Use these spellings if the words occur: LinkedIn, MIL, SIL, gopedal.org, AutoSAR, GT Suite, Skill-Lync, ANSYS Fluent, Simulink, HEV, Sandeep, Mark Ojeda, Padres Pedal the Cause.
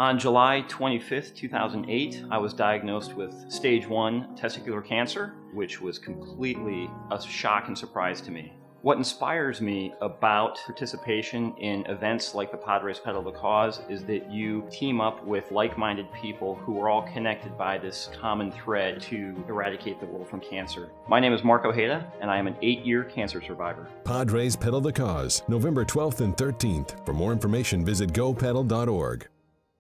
On July 25th, 2008, I was diagnosed with stage 1 testicular cancer, which was completely a shock and surprise to me. What inspires me about participation in events like the Padres Pedal the Cause is that you team up with like-minded people who are all connected by this common thread to eradicate the world from cancer. My name is Mark Ojeda, and I am an 8-year cancer survivor. Padres Pedal the Cause, November 12th and 13th. For more information, visit gopedal.org.